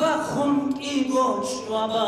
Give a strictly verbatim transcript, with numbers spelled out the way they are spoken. Bak hun i goç baba.